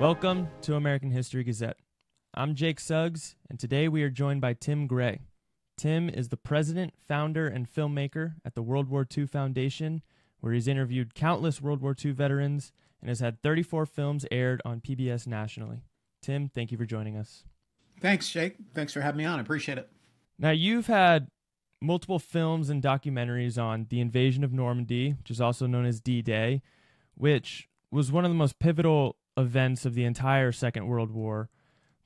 Welcome to American History Gazette. I'm Jake Suggs, and today we are joined by Tim Gray. Tim is the president, founder, and filmmaker at the World War II Foundation, where he's interviewed countless World War II veterans and has had 34 films aired on PBS nationally. Tim, thank you for joining us. Thanks, Jake. Thanks for having me on. I appreciate it. Now, you've had multiple films and documentaries on the invasion of Normandy, which is also known as D-Day, which was one of the most pivotal events of the entire Second World War.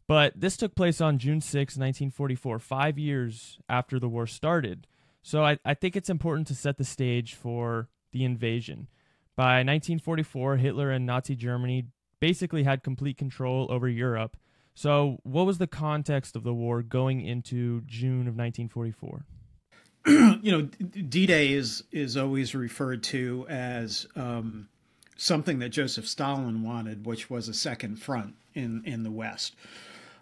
But this took place on June 6, 1944, 5 years after the war started. So I think it's important to set the stage for the invasion. By 1944, Hitler and Nazi Germany basically had complete control over Europe. So what was the context of the war going into June of 1944? You know, D-Day is always referred to as something that Joseph Stalin wanted, which was a second front in the West.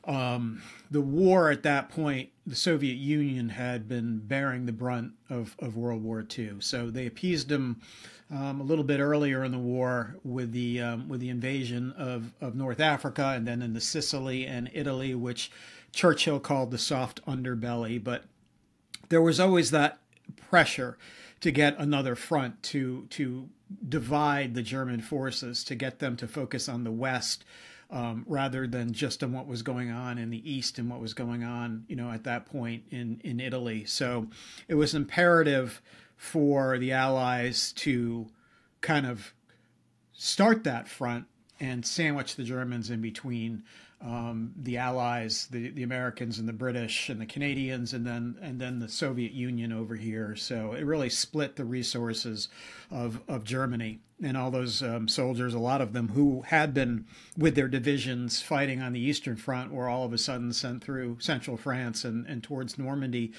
The war at that point, the Soviet Union had been bearing the brunt of World War II. So they appeased them a little bit earlier in the war with the invasion of North Africa and then into Sicily and Italy, which Churchill called the soft underbelly. But there was always that pressure to get another front to divide the German forces, to get them to focus on the West rather than just on what was going on in the East and what was going on, you know, at that point in Italy. So it was imperative for the Allies to kind of start that front and sandwich the Germans in between. The Allies, the Americans and the British and the Canadians, and then the Soviet Union over here. So it really split the resources of Germany and all those soldiers, a lot of them who had been with their divisions fighting on the Eastern Front were all of a sudden sent through central France and towards Normandy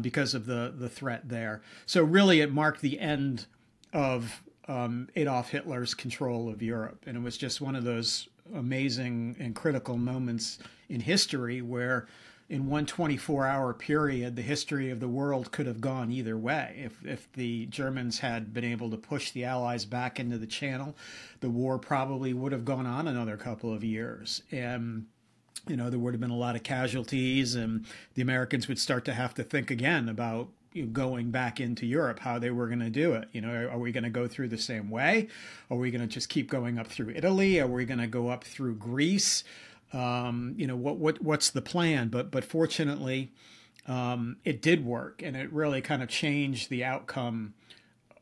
because of the threat there. So really it marked the end of Adolf Hitler's control of Europe. And it was just one of those amazing and critical moments in history where in one 24-hour period, the history of the world could have gone either way. If the Germans had been able to push the Allies back into the Channel, the war probably would have gone on another couple of years. And, you know, there would have been a lot of casualties and the Americans would start to have to think again about going back into Europe, how they were going to do it. You know, are we going to go through the same way? Are we going to just keep going up through Italy? Are we going to go up through Greece? You know, what's the plan? But fortunately, it did work, and it really kind of changed the outcome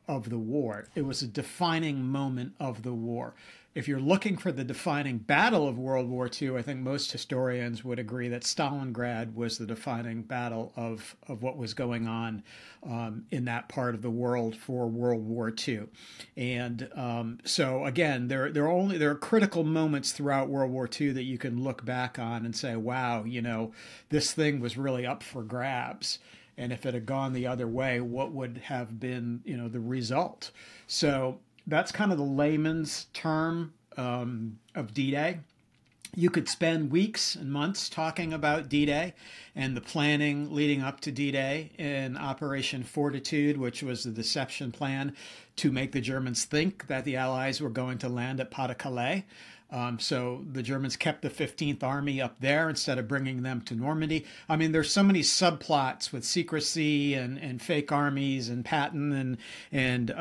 of the war. It was a defining moment of the war. If you're looking for the defining battle of World War II, I think most historians would agree that Stalingrad was the defining battle of what was going on in that part of the world for World War II. And so again, there are critical moments throughout World War II that you can look back on and say, wow, you know, this thing was really up for grabs. And if it had gone the other way, what would have been, you know, the result? So that's kind of the layman's term of D-Day. You could spend weeks and months talking about D-Day and the planning leading up to D-Day in Operation Fortitude, which was the deception plan to make the Germans think that the Allies were going to land at Pas-de-Calais. So the Germans kept the 15th Army up there instead of bringing them to Normandy. I mean, there's so many subplots with secrecy and fake armies and Patton and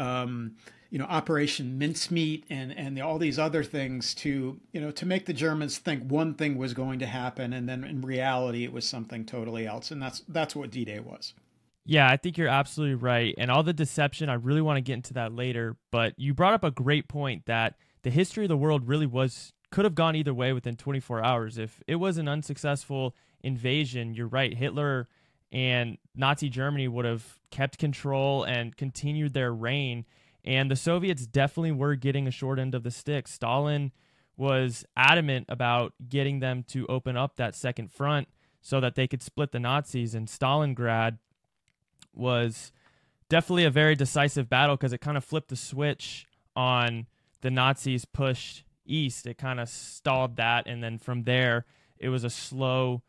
you know, Operation Mincemeat and all these other things to, you know, to make the Germans think one thing was going to happen. And then in reality, it was something totally else. And that's what D-Day was. Yeah, I think you're absolutely right. And all the deception, I really want to get into that later. But you brought up a great point that the history of the world really could have gone either way within 24 hours. If it was an unsuccessful invasion, you're right, Hitler and Nazi Germany would have kept control and continued their reign. And the Soviets definitely were getting a short end of the stick. Stalin was adamant about getting them to open up that second front so that they could split the Nazis. And Stalingrad was definitely a very decisive battle because it kind of flipped the switch on the Nazis pushed east. It kind of stalled that. And then from there, it was a slow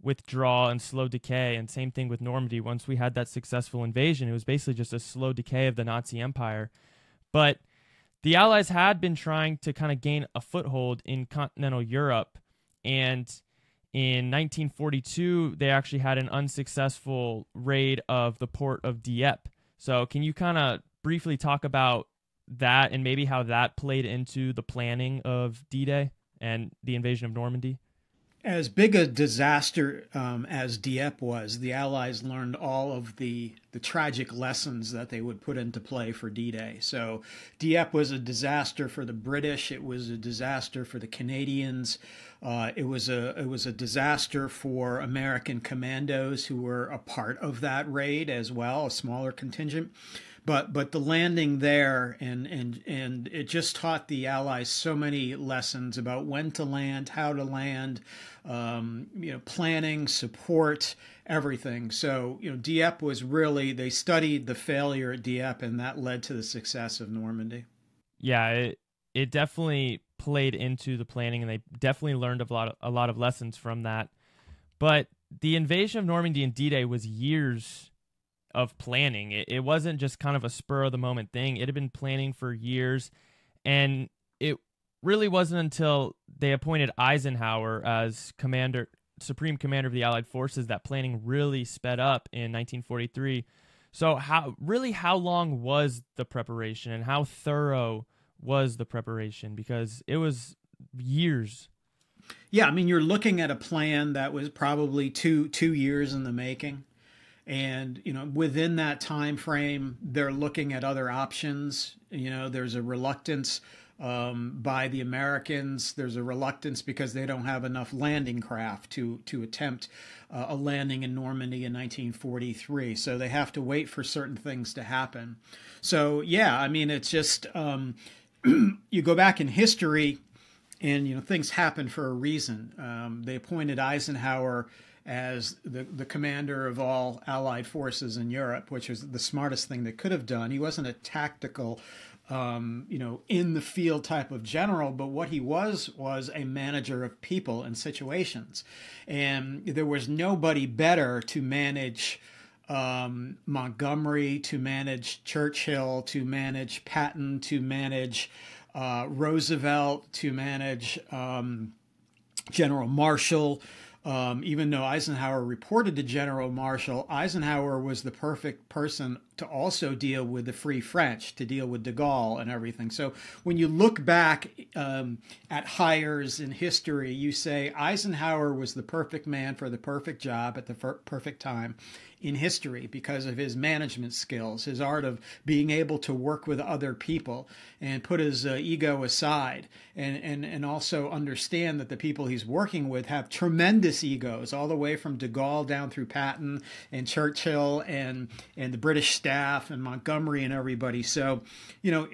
withdrawal and slow decay. And same thing with Normandy. Once we had that successful invasion, it was basically just a slow decay of the Nazi Empire. But The Allies had been trying to kind of gain a foothold in continental Europe, and in 1942, they actually had an unsuccessful raid of the port of Dieppe. So can you kind of briefly talk about that and maybe how that played into the planning of D-Day and the invasion of Normandy? As big a disaster as Dieppe was, the Allies learned all of the tragic lessons that they would put into play for D-Day. So Dieppe was a disaster for the British. It was a disaster for the Canadians. It was a disaster for American commandos who were a part of that raid as well, a smaller contingent. But the landing there, and it just taught the Allies so many lessons about when to land, how to land, you know, planning, support, everything. So, you know, Dieppe was really, they studied the failure at Dieppe, and that led to the success of Normandy. Yeah, it definitely played into the planning, and they definitely learned a lot of lessons from that. But the invasion of Normandy and D-Day was years of planning. It wasn't just kind of a spur of the moment thing. It had been planning for years, and it really wasn't until they appointed Eisenhower as supreme commander of the Allied forces that planning really sped up in 1943. So how long was the preparation, and how thorough was the preparation? Because it was years. Yeah, I mean, you're looking at a plan that was probably two years in the making. And, you know, within that time frame, they're looking at other options. You know, there's a reluctance by the Americans. There's a reluctance because they don't have enough landing craft to attempt a landing in Normandy in 1943. So they have to wait for certain things to happen. So, yeah, I mean, it's just you go back in history and, you know, things happen for a reason. They appointed Eisenhower as the commander of all Allied forces in Europe, which was the smartest thing they could have done. He wasn't a tactical, you know, in the field type of general, but what he was a manager of people and situations. And there was nobody better to manage Montgomery, to manage Churchill, to manage Patton, to manage Roosevelt, to manage General Marshall. Even though Eisenhower reported to General Marshall, Eisenhower was the perfect person to also deal with the Free French, to deal with de Gaulle and everything. So when you look back at hires in history, you say Eisenhower was the perfect man for the perfect job at the perfect time in history because of his management skills, his art of being able to work with other people and put his ego aside, and also understand that the people he's working with have tremendous egos, all the way from de Gaulle down through Patton and Churchill and the British staff and Montgomery and everybody. So, you know,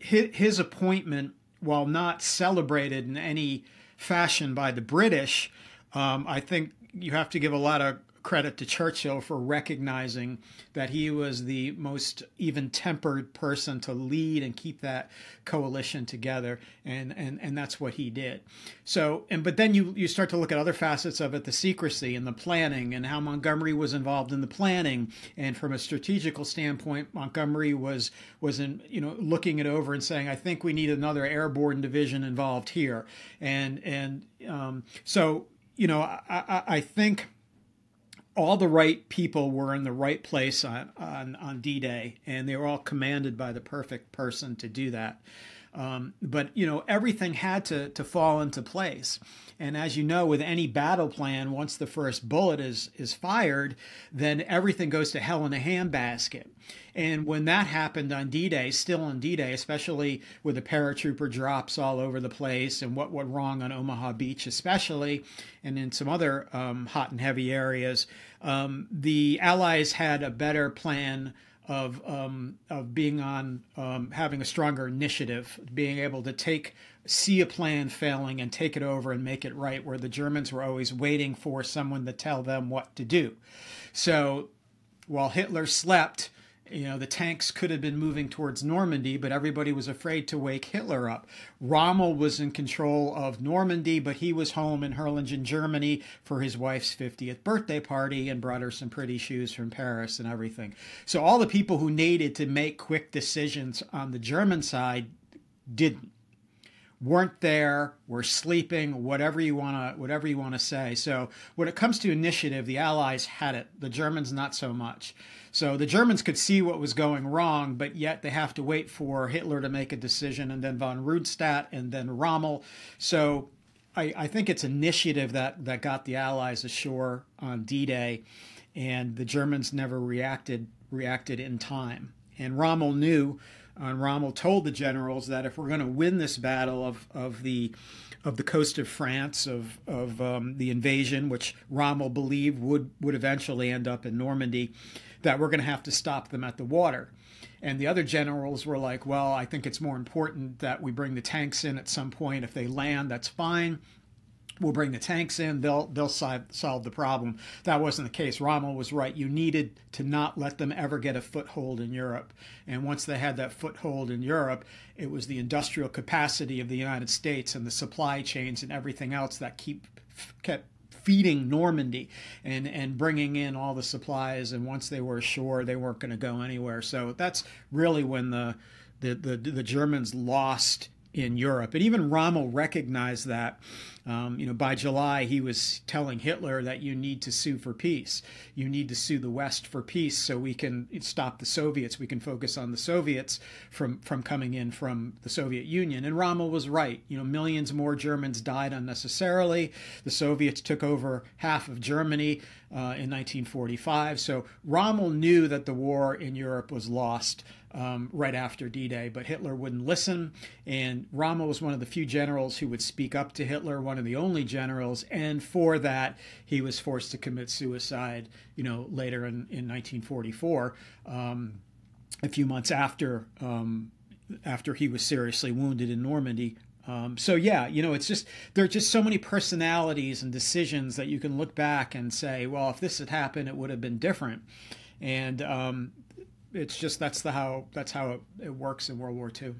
his appointment, while not celebrated in any fashion by the British, I think you have to give a lot of credit to Churchill for recognizing that he was the most even-tempered person to lead and keep that coalition together, and that's what he did. So, but then you start to look at other facets of it, the secrecy and the planning, and how Montgomery was involved in the planning. And from a strategical standpoint, Montgomery was in, you know, looking it over and saying, I think we need another airborne division involved here, and so, you know, I think all the right people were in the right place on D-Day, and they were all commanded by the perfect person to do that. But, you know, everything had to fall into place. And as you know, with any battle plan, once the first bullet is fired, then everything goes to hell in a handbasket. And when that happened on D-Day, still on D-Day, especially with the paratrooper drops all over the place and what went wrong on Omaha Beach especially, and in some other hot and heavy areas, the Allies had a better plan of being on, having a stronger initiative, being able to see a plan failing and take it over and make it right, where the Germans were always waiting for someone to tell them what to do. So while Hitler slept, you know, the tanks could have been moving towards Normandy, but everybody was afraid to wake Hitler up. Rommel was in control of Normandy, but he was home in Hürtgen, Germany for his wife's 50th birthday party and brought her some pretty shoes from Paris and everything. So all the people who needed to make quick decisions on the German side didn't, weren't there, were sleeping, whatever you want to say. So when it comes to initiative, the Allies had it. The Germans, not so much. So the Germans could see what was going wrong, but yet they have to wait for Hitler to make a decision, and then von Rudstadt, and then Rommel. So I think it's initiative that got the Allies ashore on D-Day, and the Germans never reacted in time. And Rommel knew, and Rommel told the generals that if we're going to win this battle of the coast of France, of the invasion, which Rommel believed would eventually end up in Normandy, that we're going to have to stop them at the water. And the other generals were like, well, I think it's more important that we bring the tanks in at some point. If they land, that's fine. We'll bring the tanks in. They'll solve the problem. That wasn't the case. Rommel was right. You needed to not let them ever get a foothold in Europe. And once they had that foothold in Europe, it was the industrial capacity of the United States and the supply chains and everything else that kept feeding Normandy and bringing in all the supplies. And once they were ashore, they weren't going to go anywhere. So that's really when the Germans lost in Europe. And even Rommel recognized that. By July, he was telling Hitler that you need to sue for peace. You need to sue the West for peace so we can stop the Soviets. We can focus on the Soviets from coming in from the Soviet Union. And Rommel was right. Millions more Germans died unnecessarily. The Soviets took over half of Germany in 1945. So Rommel knew that the war in Europe was lost right after D-Day, but Hitler wouldn't listen. And Rommel was one of the few generals who would speak up to Hitler, one of the only generals, and for that he was forced to commit suicide later in 1944, a few months after he was seriously wounded in Normandy. So yeah, it's just, there are just so many personalities and decisions that you can look back and say, well, if this had happened, it would have been different. And it's just, that's how it works in World War II.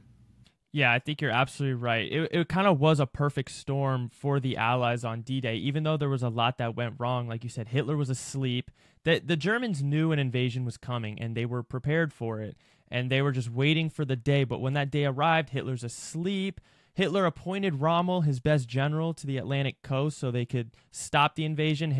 Yeah, I think you're absolutely right. It kind of was a perfect storm for the Allies on D-Day, even though there was a lot that went wrong. Like you said, Hitler was asleep. The Germans knew an invasion was coming, and they were prepared for it, and they were just waiting for the day. But when that day arrived, Hitler's asleep. Hitler appointed Rommel, his best general, to the Atlantic coast so they could stop the invasion.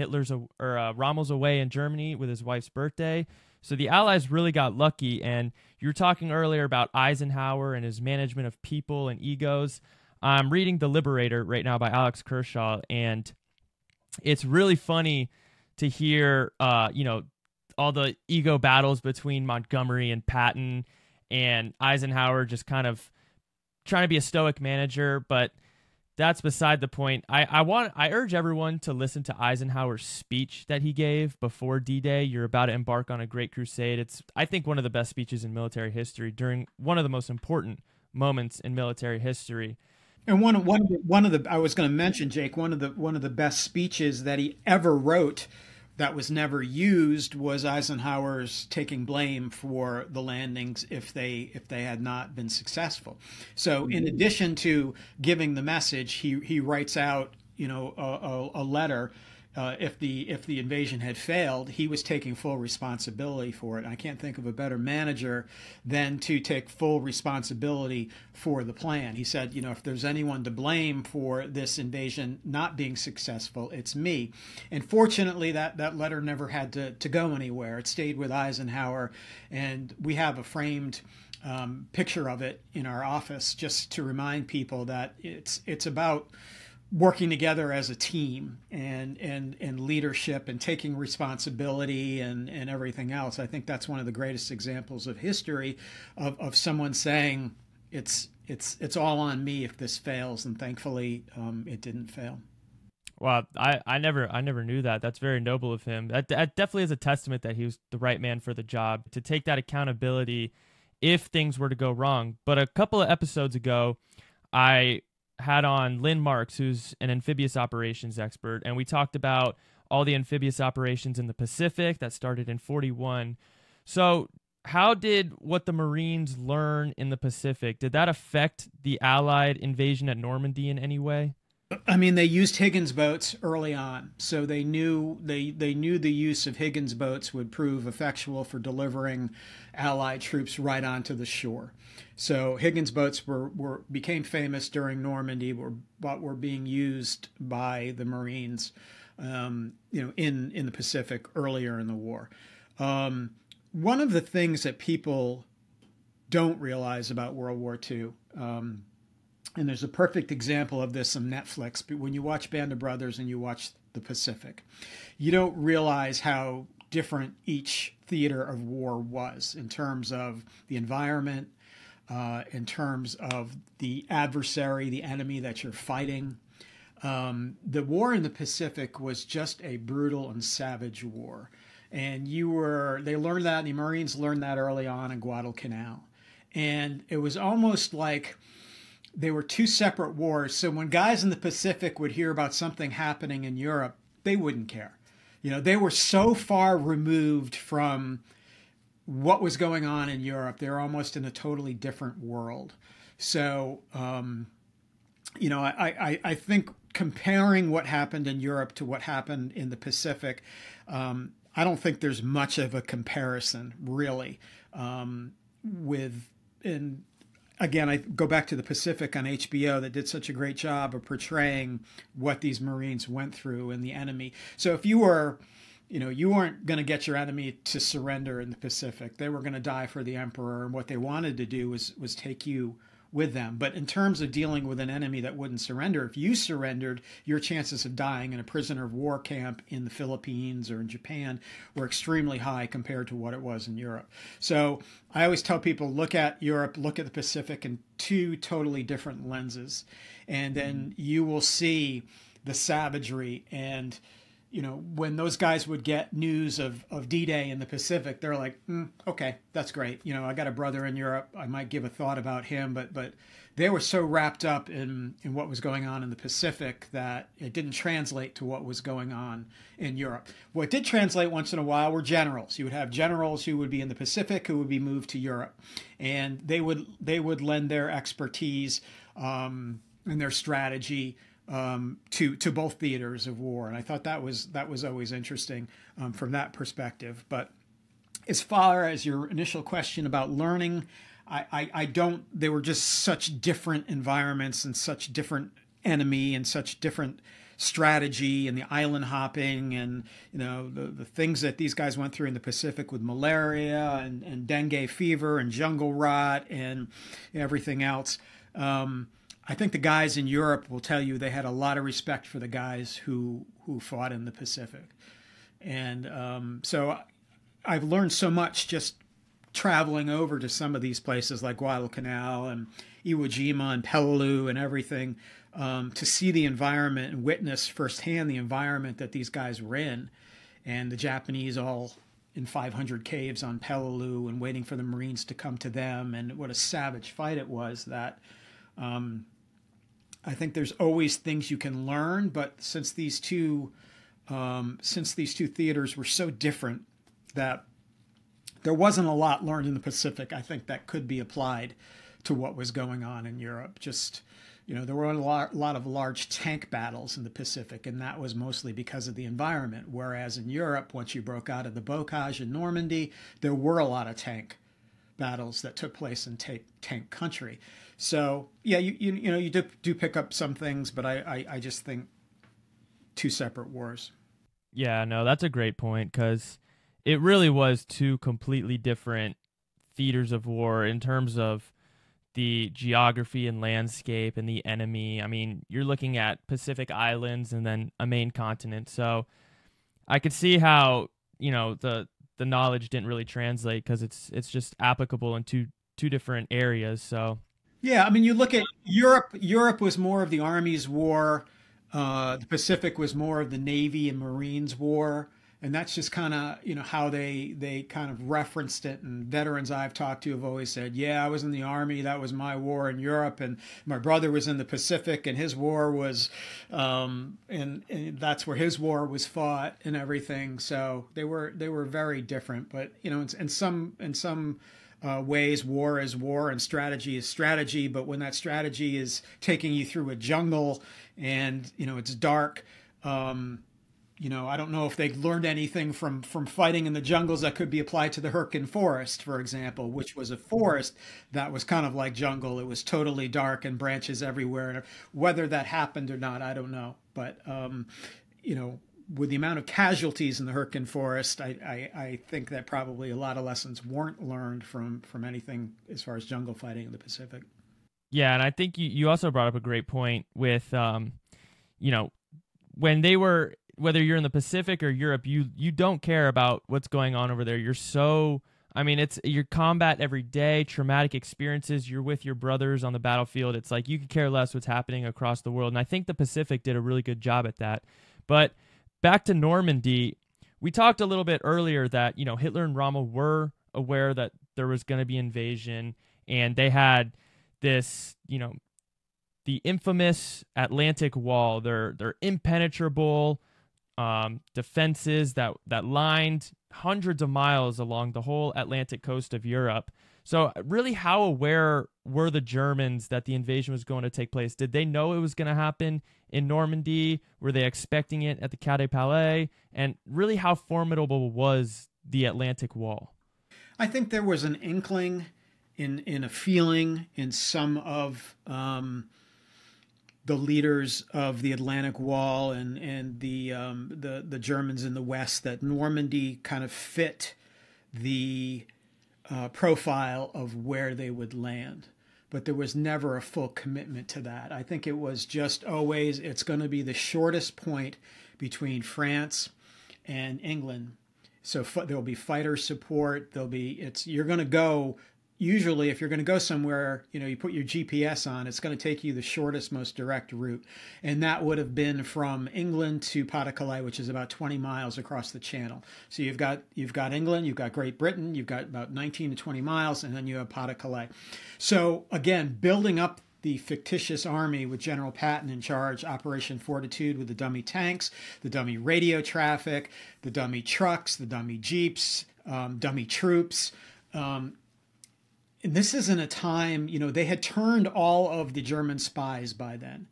Rommel's away in Germany with his wife's birthday. So the Allies really got lucky, and you were talking earlier about Eisenhower and his management of people and egos. I'm reading The Liberator right now by Alex Kershaw, and it's really funny to hear, all the ego battles between Montgomery and Patton, and Eisenhower just kind of trying to be a stoic manager, but that's beside the point. I urge everyone to listen to Eisenhower's speech that he gave before D-Day. You're about to embark on a great crusade. It's, I think, one of the best speeches in military history during one of the most important moments in military history. And one of the I was going to mention, Jake, one of the best speeches that he ever wrote that was never used was Eisenhower's taking blame for the landings if they had not been successful. So in addition to giving the message, he writes out a letter. If the invasion had failed, he was taking full responsibility for it. I can't think of a better manager than to take full responsibility for the plan. He said, if there's anyone to blame for this invasion not being successful, it's me. And fortunately, that letter never had to go anywhere. It stayed with Eisenhower, and we have a framed picture of it in our office just to remind people that it's about working together as a team and leadership and taking responsibility and everything else. I think that's one of the greatest examples of history of someone saying it's all on me if this fails, and thankfully it didn't fail. Wow, I never knew that. That's very noble of him. That definitely is a testament that he was the right man for the job to take that accountability if things were to go wrong. But a couple of episodes ago, I had on Lynn Marks, who's an amphibious operations expert, and we talked about all the amphibious operations in the Pacific that started in 1941. So how did what the Marines learn in the Pacific, did that affect the Allied invasion at Normandy in any way? I mean, they used Higgins boats early on, so they knew they knew the use of Higgins boats would prove effectual for delivering Allied troops right onto the shore. So Higgins boats became famous during Normandy, but were being used by the Marines, you know, in the Pacific earlier in the war. One of the things that people don't realize about World War II. And there's a perfect example of this on Netflix. But when you watch Band of Brothers and you watch The Pacific, you don't realize how different each theater of war was in terms of the environment, in terms of the adversary, the enemy that you're fighting. The war in the Pacific was just a brutal and savage war. And they learned that, the Marines learned that early on in Guadalcanal. And it was almost like they were two separate wars. So when guys in the Pacific would hear about something happening in Europe, they wouldn't care. You know, they were so far removed from what was going on in Europe. They're almost in a totally different world. So, you know, I think comparing what happened in Europe to what happened in the Pacific, I don't think there's much of a comparison, really, Again, I go back to The Pacific on HBO that did such a great job of portraying what these Marines went through and the enemy. So if you were, you know, you weren't going to get your enemy to surrender in the Pacific. They were going to die for the emperor, and what they wanted to do was take you with them. But in terms of dealing with an enemy that wouldn't surrender, if you surrendered, your chances of dying in a prisoner of war camp in the Philippines or in Japan were extremely high compared to what it was in Europe. So I always tell people, look at Europe, look at the Pacific in two totally different lenses, and then you will see the savagery. And, you know, when those guys would get news of D-Day in the Pacific, they're like, okay, that's great. You know, I got a brother in Europe. I might give a thought about him. But they were so wrapped up in what was going on in the Pacific that it didn't translate to what was going on in Europe. What did translate once in a while were generals. You would have generals who would be in the Pacific who would be moved to Europe. And they would lend their expertise and their strategy to both theaters of war. And I thought that was always interesting from that perspective. But as far as your initial question about learning, I don't, they were just such different environments and such different enemy and such different strategy, and the island hopping, and, you know, the things that these guys went through in the Pacific with malaria and dengue fever and jungle rot and everything else. I think the guys in Europe will tell you they had a lot of respect for the guys who fought in the Pacific. And so I've learned so much just traveling over to some of these places like Guadalcanal and Iwo Jima and Peleliu and everything, to see the environment and witness firsthand the environment that these guys were in. And the Japanese all in 500 caves on Peleliu and waiting for the Marines to come to them. And what a savage fight it was that... I think there's always things you can learn, but since these two theaters were so different, that there wasn't a lot learned in the Pacific, I think, that could be applied to what was going on in Europe. Just, you know, there were a lot of large tank battles in the Pacific, and that was mostly because of the environment. Whereas in Europe, once you broke out of the bocage in Normandy, there were a lot of tank battles that took place in tank country. So yeah, you know, you do pick up some things, but I just think two separate wars. Yeah, no, that's a great point, because it really was two completely different theaters of war in terms of the geography and landscape and the enemy. I mean, you're looking at Pacific islands and then a main continent. So I could see how, you know, the knowledge didn't really translate, because it's just applicable in two different areas. So yeah, I mean, you look at Europe was more of the Army's war, the Pacific was more of the Navy and Marines war, and that's just kind of, you know, how they kind of referenced it. And veterans I've talked to have always said, yeah, I was in the Army, that was my war in Europe, and my brother was in the Pacific, and his war was and that's where his war was fought and everything. So they were very different. But, you know, in some ways. War is war and strategy is strategy. But when that strategy is taking you through a jungle and, you know, it's dark, you know, I don't know if they learned anything from fighting in the jungles that could be applied to the Hürtgen Forest, for example, which was a forest that was kind of like jungle. It was totally dark and branches everywhere. And whether that happened or not, I don't know. But, you know, with the amount of casualties in the Hürtgen Forest, I think that probably a lot of lessons weren't learned from anything as far as jungle fighting in the Pacific. Yeah, and I think you also brought up a great point with, you know, when they were... whether you're in the Pacific or Europe, you don't care about what's going on over there. You're so, I mean, it's your combat every day, traumatic experiences. You're with your brothers on the battlefield. It's like you could care less what's happening across the world. And I think the Pacific did a really good job at that. But back to Normandy, we talked a little bit earlier that, you know, Hitler and Rommel were aware that there was going to be invasion, and they had this, you know, the infamous Atlantic Wall. They're impenetrable defenses that lined hundreds of miles along the whole Atlantic coast of Europe. So really, how aware were the Germans that the invasion was going to take place? Did they know it was going to happen in Normandy? Were they expecting it at the Pas-de-Calais? And really, how formidable was the Atlantic Wall? I think there was an inkling in a feeling in some of the leaders of the Atlantic Wall and the Germans in the West that Normandy kind of fit the profile of where they would land. But there was never a full commitment to that. I think it was just always, it's going to be the shortest point between France and England. So there'll be fighter support. There'll be, you're going to go. Usually, if you're going to go somewhere, you know, you put your GPS on, it's going to take you the shortest, most direct route. And that would have been from England to Pas-de-Calais, which is about 20 miles across the channel. So you've got England, you've got Great Britain, you've got about 19 to 20 miles, and then you have Pas-de-Calais. So again, building up the fictitious army with General Patton in charge, Operation Fortitude with the dummy tanks, the dummy radio traffic, the dummy trucks, the dummy jeeps, dummy troops, and this isn't a time, you know, they had turned all of the German spies by then,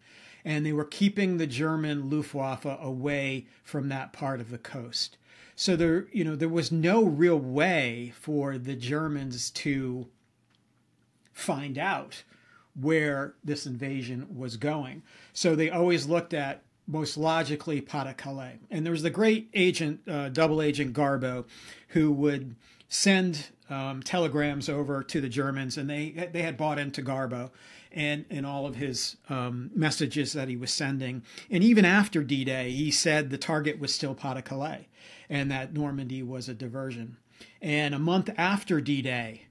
and they were keeping the German Luftwaffe away from that part of the coast. So there, you know, there was no real way for the Germans to find out where this invasion was going. So they always looked at, most logically, Pas-de-Calais. And there was the great agent, double agent Garbo, who would send telegrams over to the Germans, and they had bought into Garbo and all of his messages that he was sending. And even after D-Day, he said the target was still Pas-de-Calais and that Normandy was a diversion. And a month after D-Day,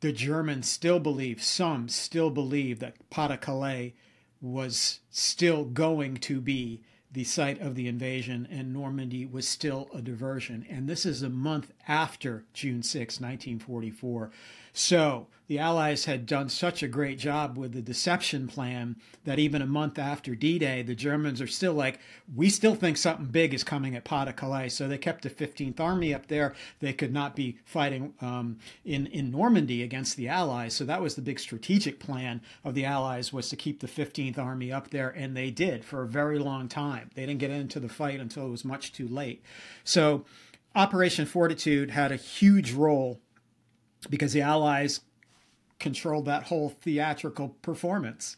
the Germans still believed, some still believed, that Pas-de-Calais was still going to be the site of the invasion, and Normandy was still a diversion. And this is a month after June 6, 1944. So the Allies had done such a great job with the deception plan that even a month after D-Day, the Germans are still like, we still think something big is coming at Pas-de-Calais. So they kept the 15th Army up there. They could not be fighting in Normandy against the Allies. So that was the big strategic plan of the Allies, was to keep the 15th Army up there. And they did for a very long time. They didn't get into the fight until it was much too late. So Operation Fortitude had a huge role because the Allies controlled that whole theatrical performance,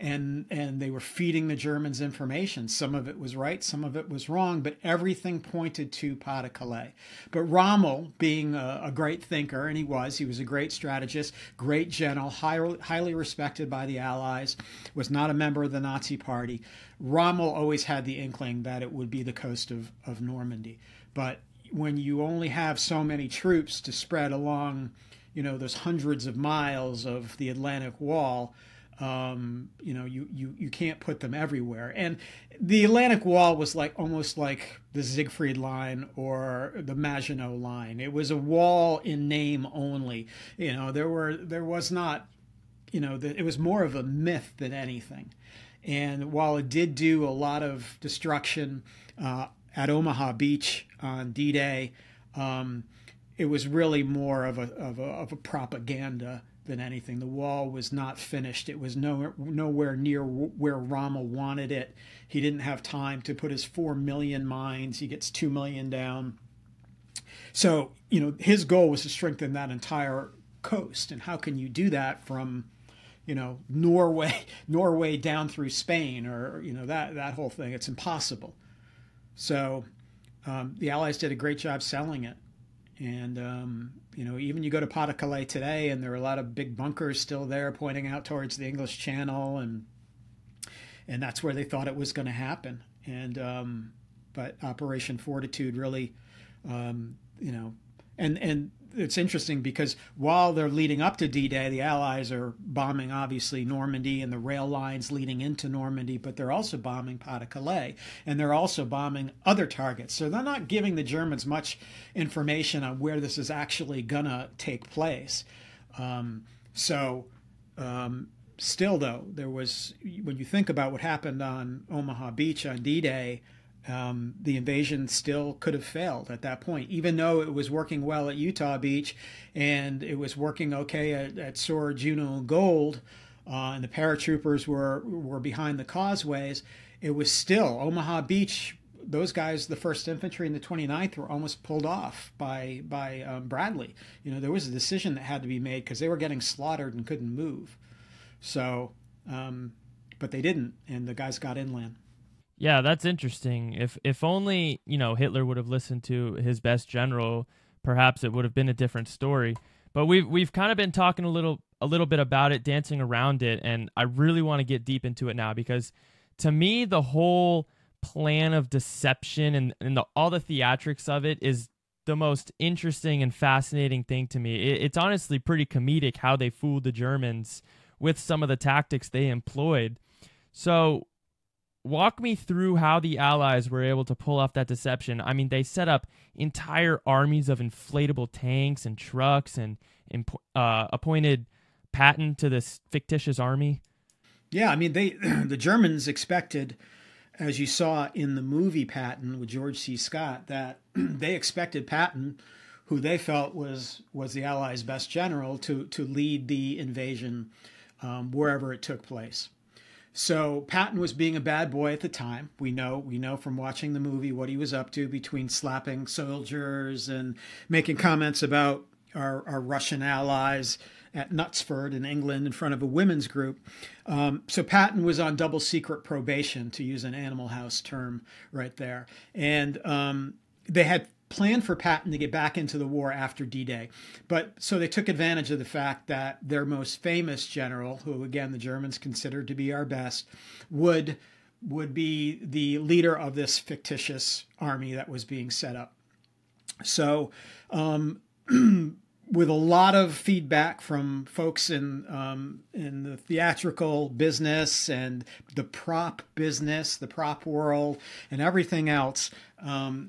and they were feeding the Germans information. Some of it was right, some of it was wrong, but everything pointed to Pas-de-Calais. But Rommel, being a great thinker, and he was a great strategist, great general, highly respected by the Allies, was not a member of the Nazi Party. Rommel always had the inkling that it would be the coast of Normandy. But when you only have so many troops to spread along, you know, those hundreds of miles of the Atlantic Wall, you know, you can't put them everywhere. And the Atlantic Wall was like almost like the Siegfried Line or the Maginot Line. It was a wall in name only. You know, there was not, you know, it was more of a myth than anything. And while it did do a lot of destruction at Omaha Beach on D-Day, it was really more of a propaganda than anything. The wall was not finished. It was nowhere near where Rommel wanted it. He didn't have time to put his 4 million mines. He gets 2 million down. So, you know, his goal was to strengthen that entire coast. And how can you do that from, you know, Norway down through Spain, or, you know, that whole thing? It's impossible. So the Allies did a great job selling it. And, you know, even you go to Pas-de-Calais today, and there are a lot of big bunkers still there pointing out towards the English Channel, and that's where they thought it was going to happen. And but Operation Fortitude really, you know, and it's interesting because while they're leading up to D-Day, the Allies are bombing, obviously, Normandy and the rail lines leading into Normandy, but they're also bombing Pas-de-Calais, and they're also bombing other targets. So they're not giving the Germans much information on where this is actually going to take place. Still, though, there was, when you think about what happened on Omaha Beach on D-Day, the invasion still could have failed at that point, even though it was working well at Utah Beach, and it was working okay at Sora, Juno, and Gold, and the paratroopers were behind the causeways. It was still Omaha Beach. Those guys, the 1st Infantry and the 29th, were almost pulled off by Bradley. You know, there was a decision that had to be made because they were getting slaughtered and couldn't move. So, but they didn't, and the guys got inland. Yeah, that's interesting. If only, you know, Hitler would have listened to his best general, perhaps it would have been a different story. But we've kind of been talking a little bit about it, dancing around it, and I really want to get deep into it now, because to me the whole plan of deception and all the theatrics of it is the most interesting and fascinating thing to me. It's honestly pretty comedic how they fooled the Germans with some of the tactics they employed. So walk me through how the Allies were able to pull off that deception. I mean, they set up entire armies of inflatable tanks and trucks, and appointed Patton to this fictitious army. Yeah, I mean, the Germans expected, as you saw in the movie Patton with George C. Scott, that they expected Patton, who they felt was the Allies' best general, to lead the invasion wherever it took place. So Patton was being a bad boy at the time. We know from watching the movie what he was up to, between slapping soldiers and making comments about our Russian allies at Knutsford in England in front of a women's group. So Patton was on double secret probation, to use an Animal House term right there. And they had planned for Patton to get back into the war after D-Day. But so they took advantage of the fact that their most famous general, who again the Germans considered to be our best, would be the leader of this fictitious army that was being set up. So with a lot of feedback from folks in the theatrical business and the prop business, the prop world, and everything else,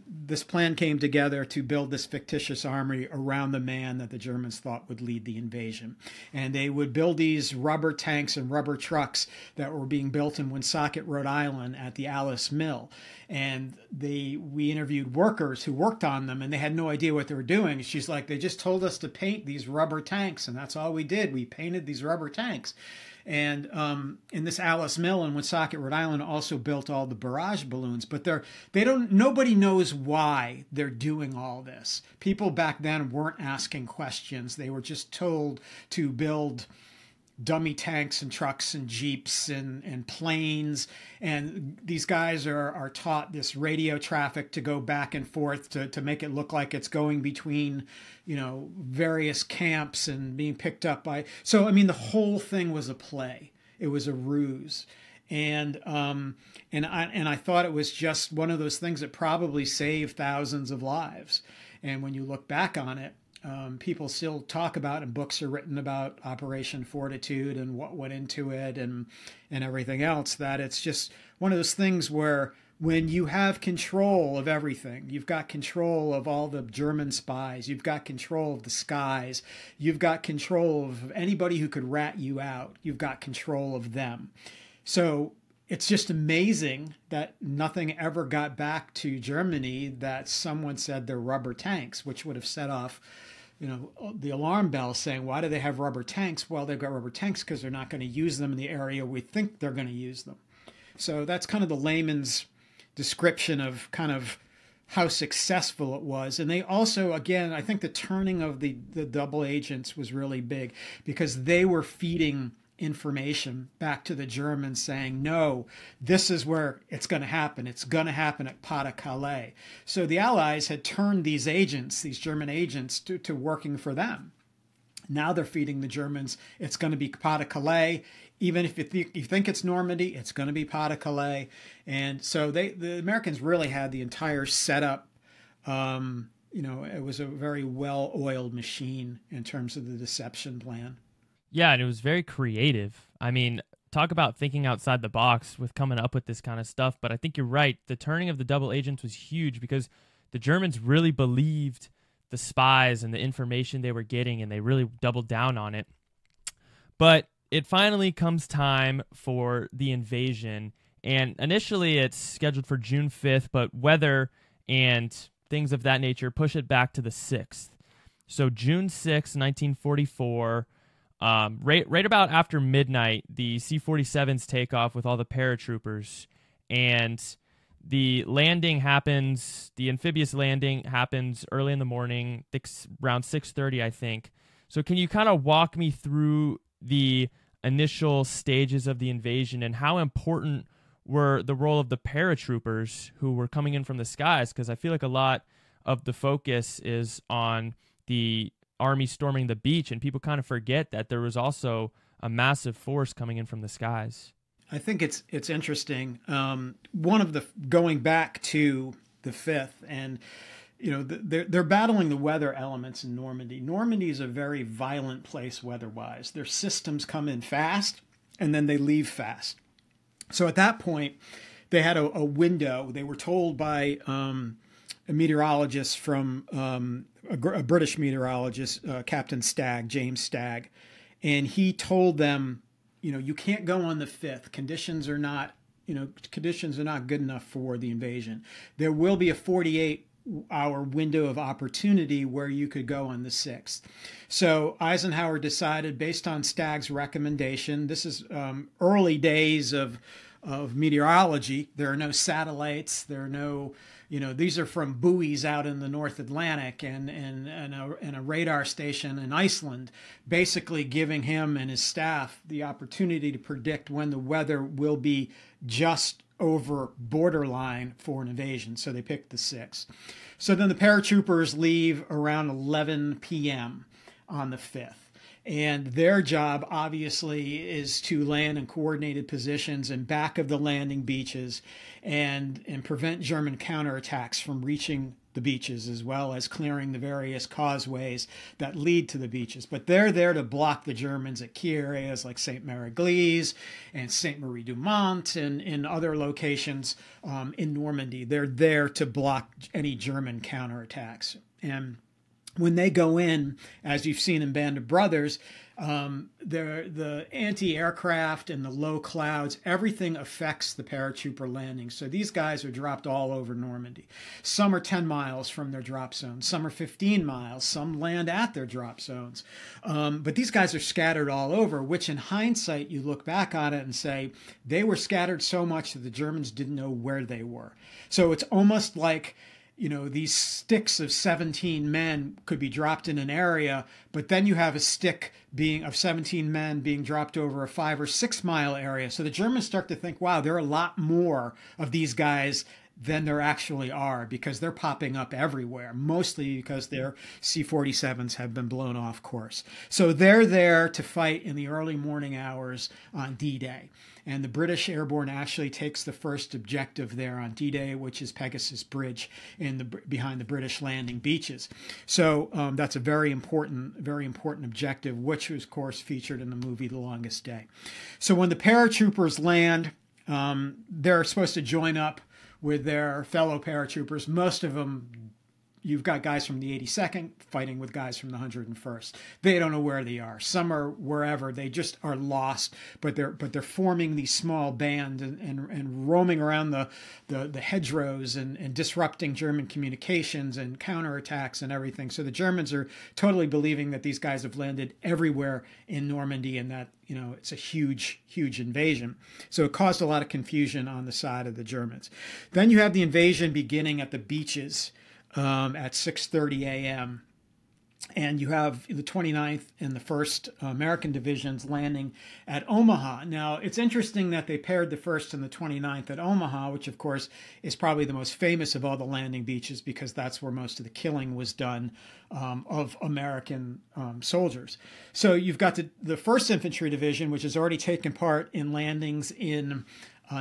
this plan came together to build this fictitious army around the man that the Germans thought would lead the invasion. And they would build these rubber tanks and rubber trucks that were being built in Woonsocket, Rhode Island at the Alice Mill. And we interviewed workers who worked on them, and they had no idea what they were doing. She's like, they just told us to paint these rubber tanks, and that's all we did. We painted these rubber tanks. And in this Alice Mill in Woonsocket, Rhode Island, also built all the barrage balloons. But nobody knows why they're doing all this. People back then weren't asking questions. They were just told to build dummy tanks and trucks and jeeps and planes. And these guys are taught this radio traffic to go back and forth to make it look like it's going between, you know, various camps and being picked up by. So, I mean, the whole thing was a play. It was a ruse. And I thought it was just one of those things that probably saved thousands of lives. And when you look back on it, people still talk about, and books are written about, Operation Fortitude and what went into it and everything else, that it's just one of those things where when you have control of everything, you've got control of all the German spies, you've got control of the skies, you've got control of anybody who could rat you out, you've got control of them. So it's just amazing that nothing ever got back to Germany that someone said they're rubber tanks, which would have set off, you know, the alarm bell saying, why do they have rubber tanks? Well, they've got rubber tanks because they're not going to use them in the area we think they're going to use them. So that's kind of the layman's description of kind of how successful it was. And they also, again, I think the turning of the double agents was really big because they were feeding information back to the Germans saying, no, this is where it's going to happen. It's going to happen at Pas-de-Calais. So the Allies had turned these agents, these German agents, to working for them. Now they're feeding the Germans, it's going to be Pas-de-Calais. Even if you think it's Normandy, it's going to be Pas-de-Calais. And so the Americans really had the entire setup. You know, it was a very well-oiled machine in terms of the deception plan. Yeah, and it was very creative. I mean, talk about thinking outside the box with coming up with this kind of stuff. But I think you're right. The turning of the double agents was huge because the Germans really believed the spies and the information they were getting, and they really doubled down on it. But it finally comes time for the invasion, and initially it's scheduled for June 5th, but weather and things of that nature push it back to the 6th. So June 6th, 1944, right about after midnight, the C-47s take off with all the paratroopers, and the landing happens, the amphibious landing happens early in the morning, around 6:30, I think. So can you kind of walk me through the initial stages of the invasion and how important were the role of the paratroopers who were coming in from the skies? Because I feel like a lot of the focus is on the army storming the beach, and people kind of forget that there was also a massive force coming in from the skies. I think it's interesting. One of the, going back to the 5th, and you know, they're battling the weather elements in Normandy. Normandy is a very violent place weather-wise. Their systems come in fast and then they leave fast. So at that point, they had a window. They were told by a meteorologist from a British meteorologist, Captain Stagg, James Stagg, and he told them, you know, you can't go on the 5th. Conditions are not good enough for the invasion. There will be a 48-hour window of opportunity where you could go on the 6th. So Eisenhower decided, based on Stagg's recommendation, this is early days of meteorology. There are no satellites. There are no, you know, these are from buoys out in the North Atlantic and a radar station in Iceland, basically giving him and his staff the opportunity to predict when the weather will be just over borderline for an invasion. So they picked the 6th. So then the paratroopers leave around 11 p.m. on the 5th. And their job, obviously, is to land in coordinated positions and back of the landing beaches and prevent German counterattacks from reaching the beaches, as well as clearing the various causeways that lead to the beaches. But they're there to block the Germans at key areas like St. Mary Glees and St. Marie du Mont and in other locations in Normandy. They're there to block any German counterattacks. And when they go in, as you've seen in Band of Brothers, the anti-aircraft and the low clouds, everything affects the paratrooper landings. So these guys are dropped all over Normandy. Some are 10 miles from their drop zone. Some are 15 miles. Some land at their drop zones. But these guys are scattered all over, which in hindsight, you look back on it and say, they were scattered so much that the Germans didn't know where they were. So it's almost like, you know, these sticks of 17 men could be dropped in an area, but then you have a stick being of 17 men being dropped over a 5 or 6 mile area. So the Germans start to think, wow, there are a lot more of these guys than there actually are, because they're popping up everywhere, mostly because their C-47s have been blown off course. So they're there to fight in the early morning hours on D-Day. And the British Airborne actually takes the first objective there on D-Day, which is Pegasus Bridge behind the British landing beaches. So that's a very important objective, which was, of course, featured in the movie The Longest Day. So when the paratroopers land, they're supposed to join up with their fellow paratroopers. Most of them You've got guys from the 82nd fighting with guys from the 101st. They don't know where they are. Some are wherever. They just are lost. But they're forming these small bands and roaming around the hedgerows and disrupting German communications and counterattacks and everything. So the Germans are totally believing that these guys have landed everywhere in Normandy and that, you know, it's a huge, huge invasion. So it caused a lot of confusion on the side of the Germans. Then you have the invasion beginning at the beaches. At 6:30 a.m. And you have the 29th and the 1st American divisions landing at Omaha. Now, it's interesting that they paired the 1st and the 29th at Omaha, which, of course, is probably the most famous of all the landing beaches because that's where most of the killing was done of American soldiers. So you've got the 1st Infantry Division, which has already taken part in landings in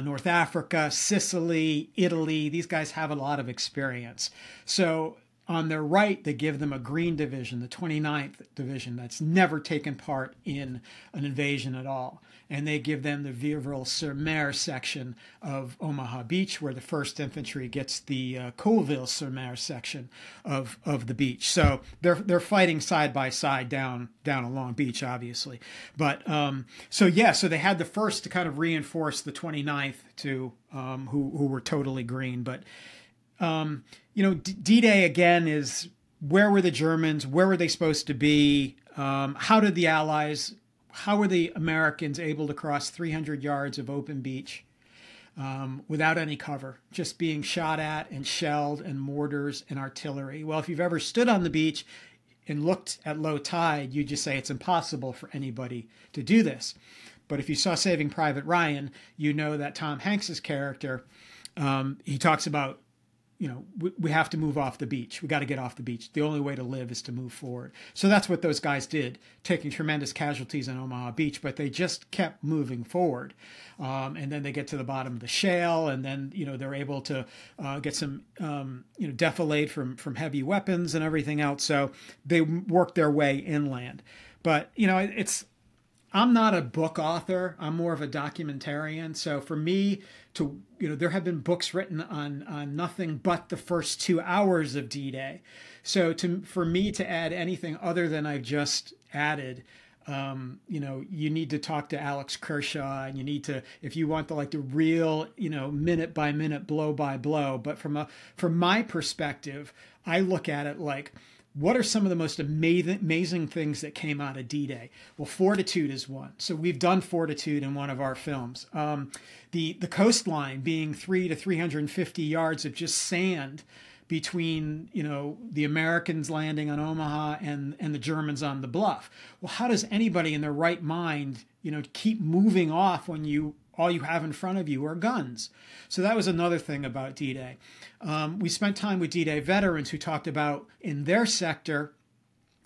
North Africa, Sicily, Italy. These guys have a lot of experience. So on their right, they give them a green division, the 29th Division, that's never taken part in an invasion at all. And they give them the Vieville-sur-Mer section of Omaha Beach, where the 1st Infantry gets the Colleville-sur-Mer section of the beach. So they're fighting side by side down a long beach, obviously. But so they had the 1st to kind of reinforce the 29th to who were totally green, but. You know, D-Day again is where were the Germans? Where were they supposed to be? How did the Allies, how were the Americans able to cross 300 yards of open beach without any cover, just being shot at and shelled and mortars and artillery? Well, if you've ever stood on the beach and looked at low tide, you just say it's impossible for anybody to do this. But if you saw Saving Private Ryan, you know that Tom Hanks's character, he talks about, you know, we have to move off the beach. We got to get off the beach. The only way to live is to move forward. So that's what those guys did, taking tremendous casualties on Omaha Beach, but they just kept moving forward. And then they get to the bottom of the shale, and then, you know, they're able to get some, you know, defilade from heavy weapons and everything else. So they worked their way inland. But, you know, I'm not a book author. I'm more of a documentarian. So for me to, you know, there have been books written on nothing but the first 2 hours of D-Day. So for me to add anything other than I've just added, you know, you need to talk to Alex Kershaw, and you need to, if you want the real, you know, minute by minute, blow by blow. But from my perspective, I look at it like, what are some of the most amazing things that came out of D-Day? Well, Fortitude is one. So we've done Fortitude in one of our films. The coastline being 300 to 350 yards of just sand between, you know, the Americans landing on Omaha and the Germans on the bluff. Well, how does anybody in their right mind, you know, keep moving off when you all you have in front of you are guns? So that was another thing about D-Day. We spent time with D-Day veterans who talked about in their sector,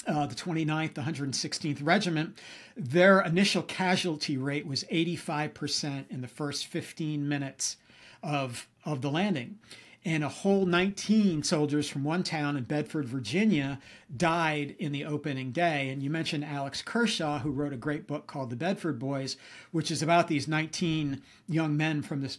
the 29th, the 116th Regiment, their initial casualty rate was 85% in the first 15 minutes of the landing. And a whole 19 soldiers from one town in Bedford, Virginia, died in the opening day. And you mentioned Alex Kershaw, who wrote a great book called The Bedford Boys, which is about these 19 young men from this,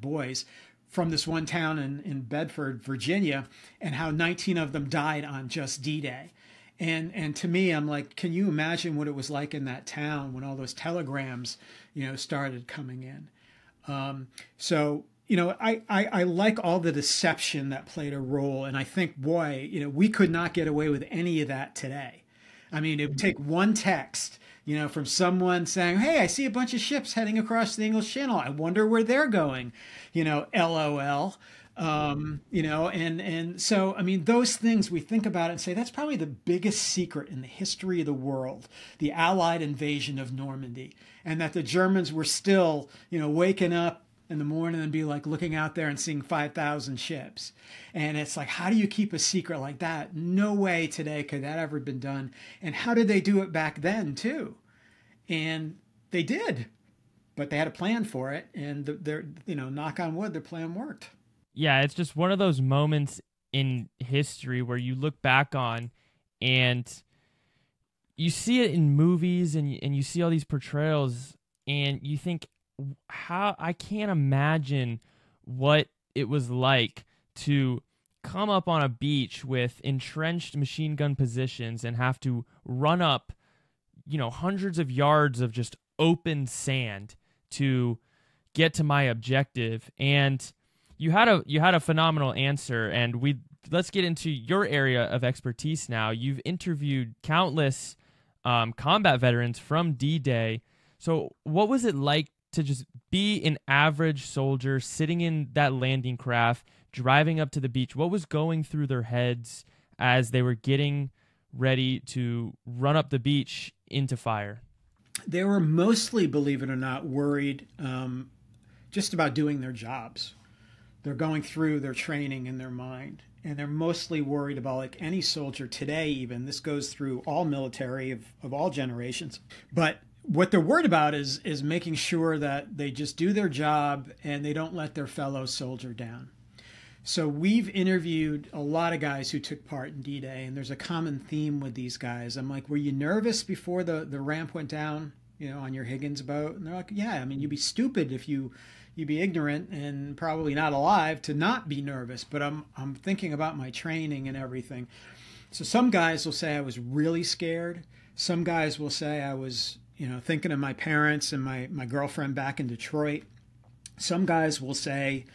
boys, from this one town in Bedford, Virginia, and how 19 of them died on just D-Day. And to me, I'm like, can you imagine what it was like in that town when all those telegrams, you know, started coming in? So, you know, I like all the deception that played a role. And I think, boy, you know, we could not get away with any of that today. I mean, it would take one text, you know, from someone saying, hey, I see a bunch of ships heading across the English Channel. I wonder where they're going, you know, LOL. You know, and so, I mean, those things we think about and say, that's probably the biggest secret in the history of the world, the Allied invasion of Normandy, and that the Germans were still, you know, waking up in the morning and be like looking out there and seeing 5,000 ships. And it's like, how do you keep a secret like that? No way today could that ever have been done. And how did they do it back then too? And they did, but they had a plan for it. And their, you know, knock on wood, their plan worked. Yeah. It's just one of those moments in history where you look back on and you see it in movies and you see all these portrayals and you think, how I can't imagine what it was like to come up on a beach with entrenched machine gun positions and have to run up, you know, hundreds of yards of just open sand to get to my objective. And you had a phenomenal answer, and let's get into your area of expertise now. You've interviewed countless combat veterans from D-Day. So what was it like to just be an average soldier sitting in that landing craft, driving up to the beach? What was going through their heads as they were getting ready to run up the beach into fire? They were mostly, believe it or not, worried just about doing their jobs. They're going through their training in their mind, and they're mostly worried about, like any soldier today even, this goes through all military of all generations, but what they're worried about is making sure that they just do their job and they don't let their fellow soldier down. So we've interviewed a lot of guys who took part in D-Day, and there's a common theme with these guys. I'm like, were you nervous before the ramp went down, you know, on your Higgins boat? And they're like, yeah, I mean, you'd be stupid if you'd be ignorant and probably not alive to not be nervous. But I'm thinking about my training and everything. So some guys will say I was really scared. Some guys will say I was, you know, thinking of my parents and my girlfriend back in Detroit. Some guys will say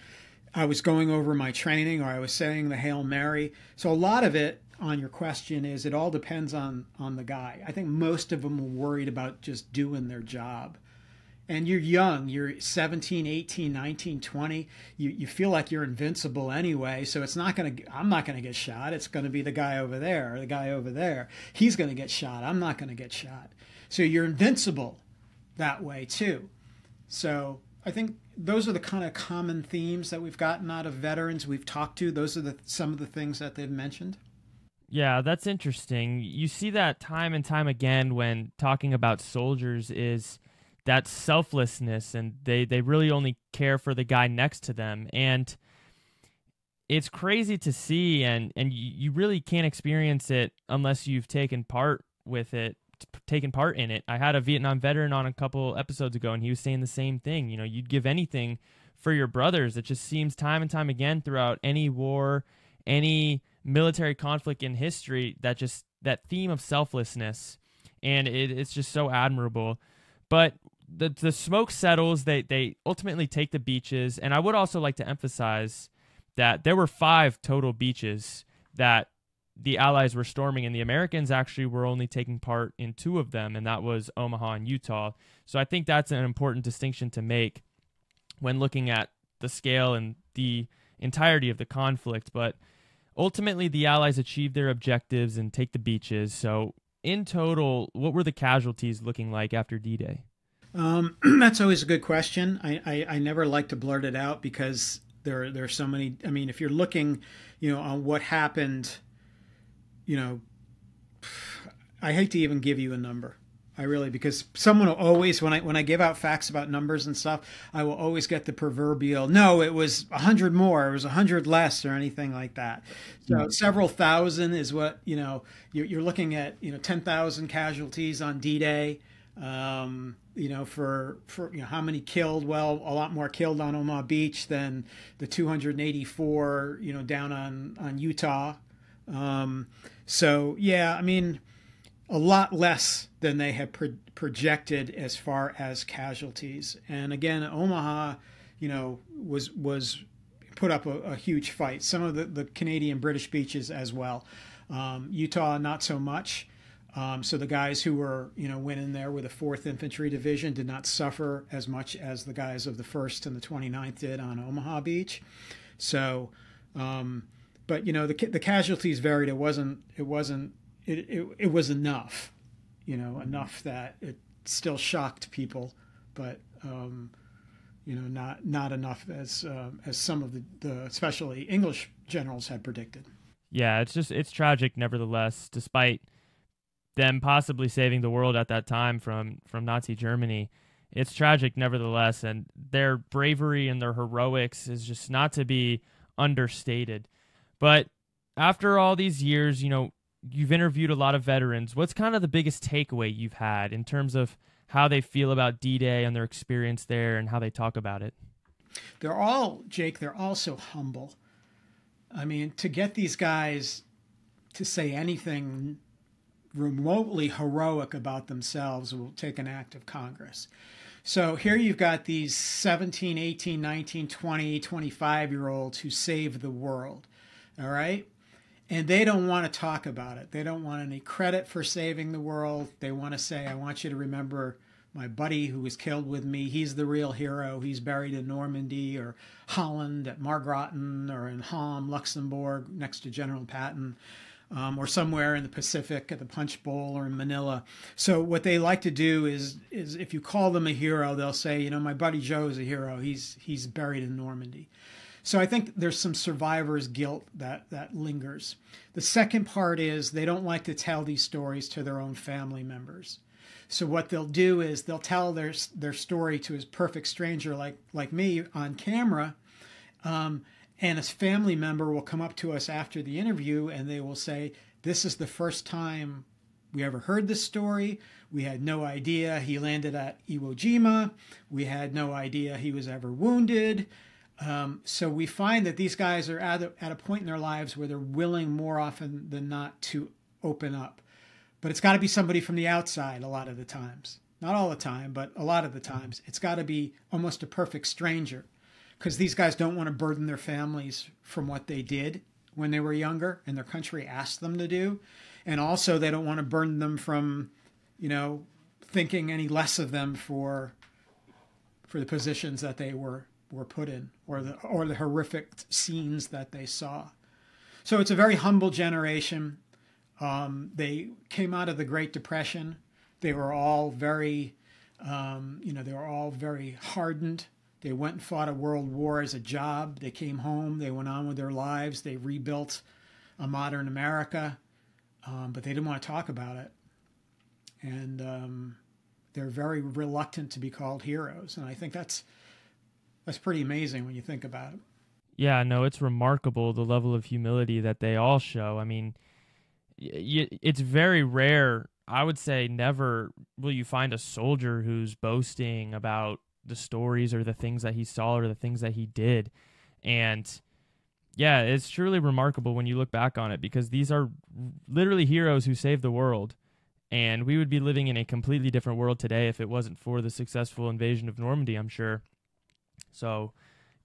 I was going over my training, or I was saying the Hail Mary. So a lot of it on your question is it all depends on the guy. I think most of them were worried about just doing their job. And you're young, you're 17, 18, 19, 20. You feel like you're invincible anyway. So it's not going to, I'm not going to get shot. It's going to be the guy over there or the guy over there. He's going to get shot. I'm not going to get shot. So you're invincible that way too. So I think those are the kind of common themes that we've gotten out of veterans we've talked to. Those are some of the things that they've mentioned. Yeah, that's interesting. You see that time and time again when talking about soldiers is that selflessness, and they really only care for the guy next to them. And it's crazy to see, and you really can't experience it unless you've taken part in it. I had a Vietnam veteran on a couple episodes ago, and he was saying the same thing. You know, you'd give anything for your brothers. It just seems time and time again throughout any war, any military conflict in history, that theme of selflessness, and it's just so admirable. But the smoke settles, they ultimately take the beaches. And I would also like to emphasize that there were 5 total beaches that the Allies were storming, and the Americans actually were only taking part in 2 of them, and that was Omaha and Utah. So I think that's an important distinction to make when looking at the scale and the entirety of the conflict. But ultimately, the Allies achieved their objectives and take the beaches. So in total, what were the casualties looking like after D-Day? That's always a good question. I never like to blurt it out because there are so many. I mean, if you're looking, you know, on what happened, you know, I hate to even give you a number. I really, because someone will always, when I give out facts about numbers and stuff, I will always get the proverbial, no, it was 100 more, it was 100 less, or anything like that. So several thousand is what, you know, you're looking at, you know, 10,000 casualties on D-Day, you know, for, you know, how many killed? Well, a lot more killed on Omaha Beach than the 284, you know, down on Utah. So, yeah, I mean, a lot less than they had projected as far as casualties. And again, Omaha, you know, was put up a huge fight. Some of the Canadian British beaches as well. Utah, not so much. So the guys who were, you know, went in there with the 4th Infantry Division did not suffer as much as the guys of the 1st and the 29th did on Omaha Beach. So, but you know, the casualties varied. It was enough, you know, enough that it still shocked people, but you know, not enough as some of the especially English generals had predicted. Yeah, it's tragic nevertheless, despite them possibly saving the world at that time from Nazi Germany. It's tragic nevertheless, and their bravery and their heroics is just not to be understated. But after all these years, you know, you've interviewed a lot of veterans. What's kind of the biggest takeaway you've had in terms of how they feel about D-Day and their experience there and how they talk about it? They're all, Jake, they're all so humble. I mean, to get these guys to say anything remotely heroic about themselves will take an act of Congress. So here you've got these 17, 18, 19, 20, 25-year-olds who saved the world, all right? And they don't want to talk about it. They don't want any credit for saving the world. They want to say, I want you to remember my buddy who was killed with me. He's the real hero. He's buried in Normandy or Holland at Margraten or in Ham, Luxembourg, next to General Patton. Or somewhere in the Pacific at the Punch Bowl or in Manila. So what they like to do is if you call them a hero, they'll say, you know, my buddy Joe is a hero. He's buried in Normandy. So I think there's some survivor's guilt that lingers. The second part is they don't like to tell these stories to their own family members. So what they'll do is they'll tell their story to a perfect stranger like me on camera, and a family member will come up to us after the interview and they will say, this is the first time we ever heard this story. We had no idea he landed at Iwo Jima. We had no idea he was ever wounded. So we find that these guys are at a point in their lives where they're willing more often than not to open up. But it's got to be somebody from the outside a lot of the times. Not all the time, but a lot of the times. It's got to be almost a perfect stranger, because these guys don't want to burden their families from what they did when they were younger and their country asked them to do. And also they don't want to burden them from, you know, thinking any less of them for the positions that they were put in or the horrific scenes that they saw. So it's a very humble generation. They came out of the Great Depression. They were all very, they were all very hardened. They went and fought a world war as a job. They came home. They went on with their lives. They rebuilt a modern America, but they didn't want to talk about it. And they're very reluctant to be called heroes. And I think that's pretty amazing when you think about it. Yeah, no, it's remarkable the level of humility that they all show. I mean, it's very rare. I would say never will you find a soldier who's boasting about the stories or the things that he saw or the things that he did. And yeah, it's truly remarkable when you look back on it, because these are literally heroes who saved the world. And we would be living in a completely different world today if it wasn't for the successful invasion of Normandy, I'm sure. So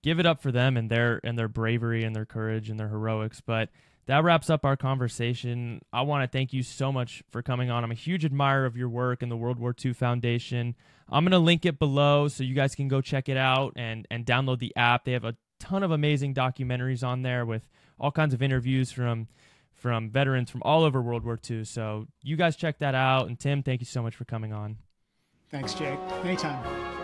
give it up for them and their bravery and their courage and their heroics. But that wraps up our conversation. I want to thank you so much for coming on. I'm a huge admirer of your work and the World War II Foundation. I'm going to link it below so you guys can go check it out and download the app. They have a ton of amazing documentaries on there with all kinds of interviews from veterans from all over World War II. So you guys check that out. And Tim, thank you so much for coming on. Thanks, Jake. Anytime.